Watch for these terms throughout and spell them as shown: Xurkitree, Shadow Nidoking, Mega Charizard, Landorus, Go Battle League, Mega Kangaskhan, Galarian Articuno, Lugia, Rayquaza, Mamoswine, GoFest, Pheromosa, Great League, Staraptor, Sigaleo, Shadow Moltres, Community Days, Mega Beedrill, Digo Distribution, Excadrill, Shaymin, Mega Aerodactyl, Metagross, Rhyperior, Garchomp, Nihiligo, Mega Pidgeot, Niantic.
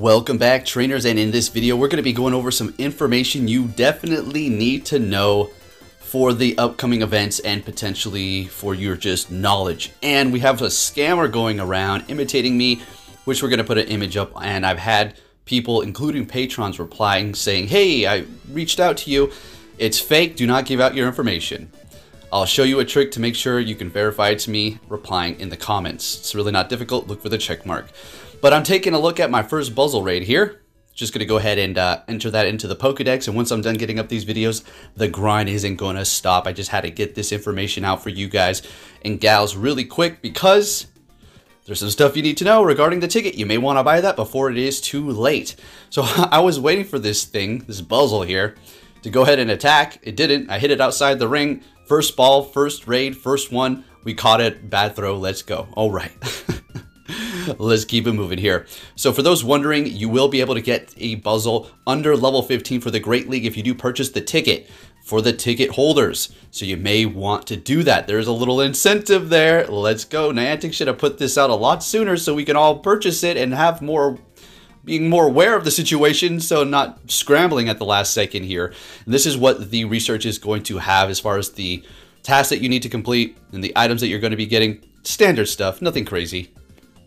Welcome back, trainers, and in this video we're going to be going over some information you definitely need to know for the upcoming events and potentially for your just knowledge. And we have a scammer going around imitating me, which we're going to put an image up, and I've had people, including patrons, replying saying, "Hey, I reached out to you. It's fake. Do not give out your information. I'll show you a trick to make sure you can verify it's me," replying in the comments. It's really not difficult. Look for the check mark. But I'm taking a look at my first Buzzwole raid here. Just going to go ahead and enter that into the Pokedex. And once I'm done getting up these videos, the grind isn't going to stop. I just had to get this information out for you guys and gals really quick because there's some stuff you need to know regarding the ticket. You may want to buy that before it is too late. So I was waiting for this thing, this Buzzwole here, to go ahead and attack. It didn't. I hit it outside the ring. First ball, first raid, first one. We caught it. Bad throw. Let's go. All right. Let's keep it moving here. So for those wondering, you will be able to get a Buzzwole under level 15 for the Great League if you do purchase the ticket for the ticket holders. So you may want to do that. There's a little incentive there. Let's go. Niantic should have put this out a lot sooner so we can all purchase it and have more, being more aware of the situation, so not scrambling at the last second here. And this is what the research is going to have as far as the tasks that you need to complete and the items that you're going to be getting. Standard stuff, nothing crazy.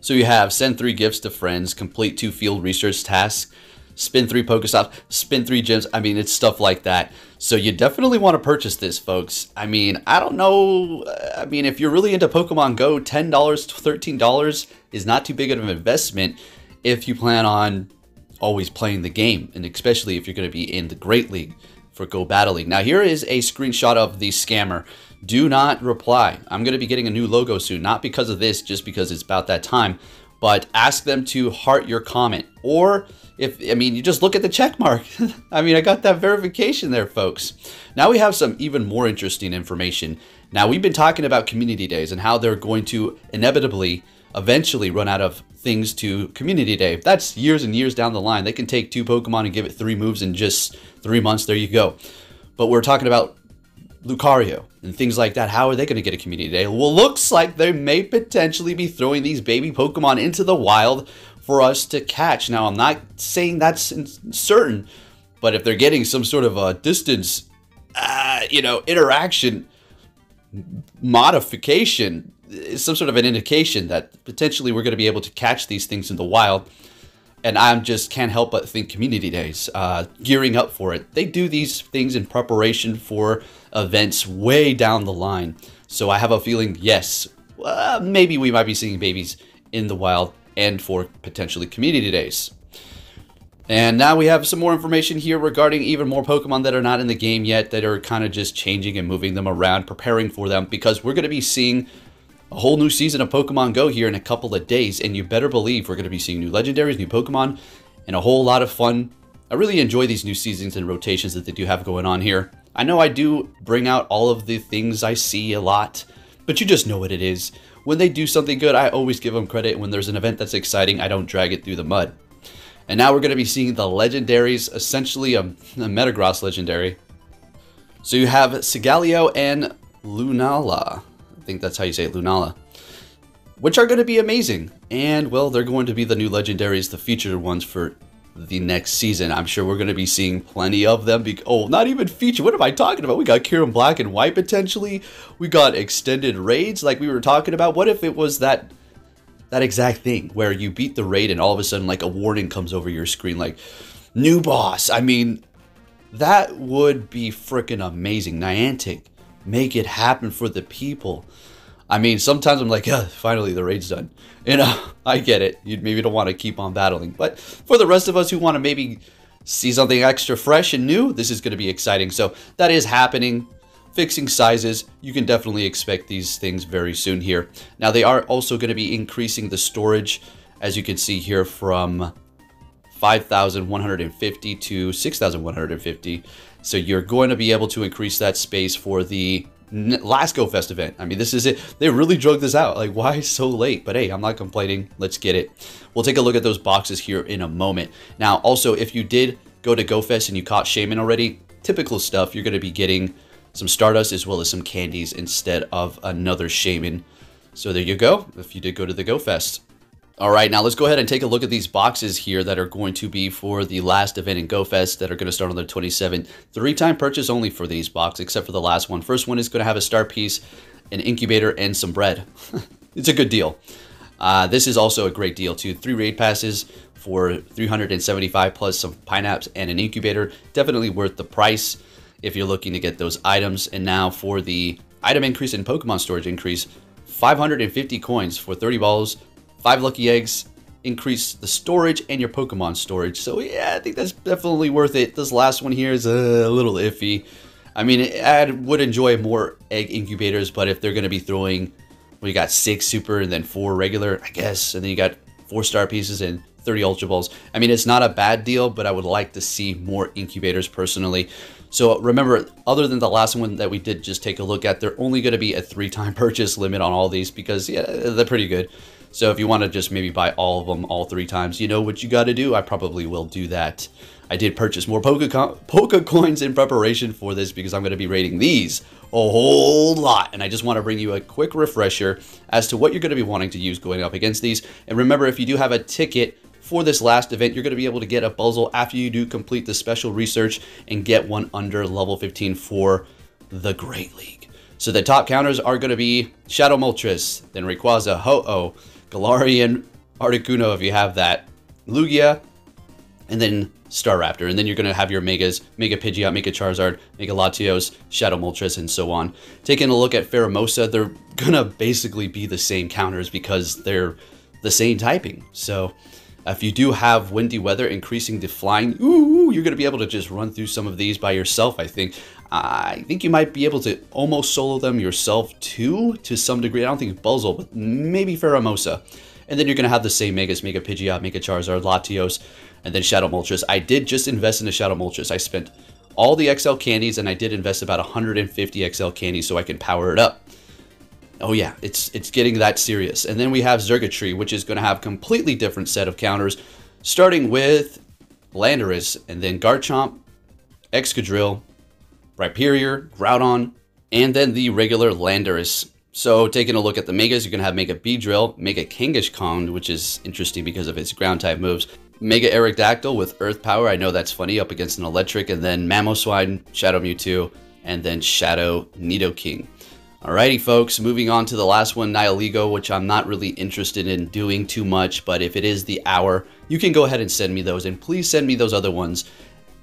So you have send 3 gifts to friends, complete 2 field research tasks, spin 3 Pokestops, spin 3 gems. I mean, it's stuff like that. So you definitely want to purchase this, folks. I mean, I don't know. I mean, if you're really into Pokemon Go, $10, $13 is not too big of an investment if you plan on always playing the game, and especially if you're going to be in the Great League for Go Battle League. Now, here is a screenshot of the scammer. Do not reply. I'm going to be getting a new logo soon, not because of this, just because it's about that time, but ask them to heart your comment. Or if, I mean, you just look at the check mark. I mean, I got that verification there, folks. Now we have some even more interesting information. Now, we've been talking about community days and how they're going to inevitably, eventually run out of things to community day. That's years and years down the line. They can take 2 Pokemon and give it 3 moves in just 3 months. There you go. But we're talking about Lucario and things like that. How are they going to get a community day? Well, looks like they may potentially be throwing these baby Pokemon into the wild for us to catch. Now, I'm not saying that's certain, but if they're getting some sort of a distance, you know, interaction modification, some sort of an indication that potentially we're going to be able to catch these things in the wild. And I just can't help but think community days, gearing up for it. They do these things in preparation for events way down the line. So I have a feeling, yes, maybe we might be seeing babies in the wild and for potentially community days. And now we have some more information here regarding even more Pokemon that are not in the game yet, that are kind of just changing and moving them around, preparing for them, because we're going to be seeing a whole new season of Pokemon Go here in a couple of days, and you better believe we're going to be seeing new legendaries, new Pokemon, and a whole lot of fun. I really enjoy these new seasons and rotations that they do have going on here. I know I do bring out all of the things I see a lot, but you just know what it is. When they do something good, I always give them credit. When there's an event that's exciting, I don't drag it through the mud. And now we're going to be seeing the legendaries, essentially a Metagross legendary. So you have Sigaleo and Lunala. I think that's how you say it, Lunala, which are going to be amazing. And well, they're going to be the new legendaries, the featured ones for the next season. I'm sure we're going to be seeing plenty of them. Oh, not even featured. What am I talking about? We got Kyurem Black and White potentially. We got extended raids like we were talking about. What if it was that exact thing where you beat the raid and all of a sudden like a warning comes over your screen like new boss? I mean, that would be freaking amazing. Niantic, make it happen for the people. I mean, sometimes I'm like, finally the raid's done. You know, I get it. You maybe don't want to keep on battling. But for the rest of us who want to maybe see something extra fresh and new, this is going to be exciting. So that is happening. Fixing sizes. You can definitely expect these things very soon here. Now, they are also going to be increasing the storage, as you can see here, from 5,150 to 6,150. So you're going to be able to increase that space for the last GoFest event. I mean, this is it. They really drug this out. Like, why so late? But hey, I'm not complaining. Let's get it. We'll take a look at those boxes here in a moment. Now, also, if you did go to GoFest and you caught Shaymin already, typical stuff, you're going to be getting some Stardust as well as some candies instead of another Shaymin. So there you go, if you did go to the GoFest. All right, now let's go ahead and take a look at these boxes here that are going to be for the last event in GoFest that are going to start on the 27th. 3-time purchase only for these boxes, except for the last one. First one is going to have a star piece, an incubator, and some bread. It's a good deal. This is also a great deal too. 3 raid passes for 375 plus some pineapps and an incubator. Definitely worth the price if you're looking to get those items. And now for the item increase and Pokemon storage increase, 550 coins for 30 balls. 5 lucky eggs, increase the storage and your Pokemon storage. So yeah, I think that's definitely worth it. This last one here is a little iffy. I mean, I would enjoy more egg incubators, but if they're going to be throwing, well, you got 6 super and then 4 regular, I guess. And then you got 4 star pieces and 30 Ultra Balls. I mean, it's not a bad deal, but I would like to see more incubators personally. So remember, other than the last one that we did just take a look at, they're only going to be a 3-time purchase limit on all these because, yeah, they're pretty good. So if you want to just maybe buy all of them all 3 times, you know what you got to do. I probably will do that. I did purchase more Pokecoins in preparation for this because I'm going to be rating these a whole lot. And I just want to bring you a quick refresher as to what you're going to be wanting to use going up against these. And remember, if you do have a ticket for this last event, you're going to be able to get a Buzzwole after you do complete the special research and get one under level 15 for the Great League. So the top counters are going to be Shadow Moltres, then Rayquaza, Ho-Oh, Galarian Articuno if you have that, Lugia, and then Staraptor. And then you're going to have your Megas, Mega Pidgeot, Mega Charizard, Mega Latios, Shadow Moltres, and so on. Taking a look at Pheromosa, they're going to basically be the same counters because they're the same typing. So if you do have windy weather, increasing the flying, ooh, you're going to be able to just run through some of these by yourself, I think. I think you might be able to almost solo them yourself too, to some degree. I don't think Buzzwole, but maybe Pheromosa. And then you're going to have the same Megas, Mega Pidgeot, Mega Charizard, Latios, and then Shadow Moltres. I did just invest in a Shadow Moltres. I spent all the XL candies, and I did invest about 150 XL candies so I can power it up. Oh yeah, it's getting that serious. And then we have Xurkitree, which is going to have a completely different set of counters, starting with Landorus, and then Garchomp, Excadrill, Rhyperior, Groudon, and then the regular Landorus. So taking a look at the Megas, you're going to have Mega Beedrill, Mega Kangaskhan, which is interesting because of its ground-type moves, Mega Aerodactyl with Earth Power, I know that's funny, up against an Electric, and then Mamoswine, Shadow Mewtwo, and then Shadow Nidoking. Alrighty folks, moving on to the last one, Nihiligo, which I'm not really interested in doing too much, but if it is the hour, you can go ahead and send me those, and please send me those other ones.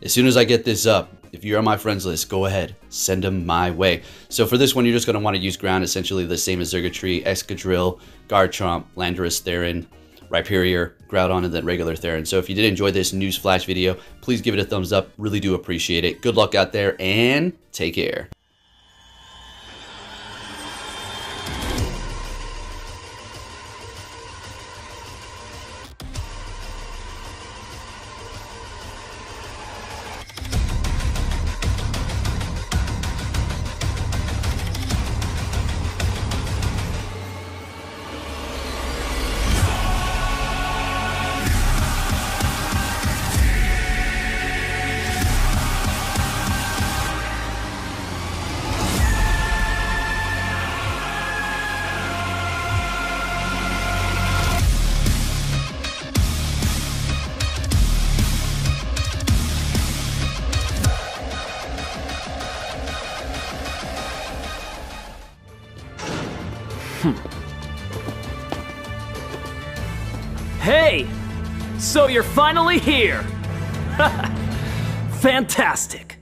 As soon as I get this up, if you're on my friends list, go ahead, send them my way. So for this one, you're just going to want to use ground, essentially the same as Xurkitree, Excadrill, Garchomp, Landorus, Theron, Rhyperior, Groudon, and then regular Theron. So if you did enjoy this newsflash video, please give it a thumbs up, really do appreciate it. Good luck out there, and take care. Hey! So you're finally here! Fantastic!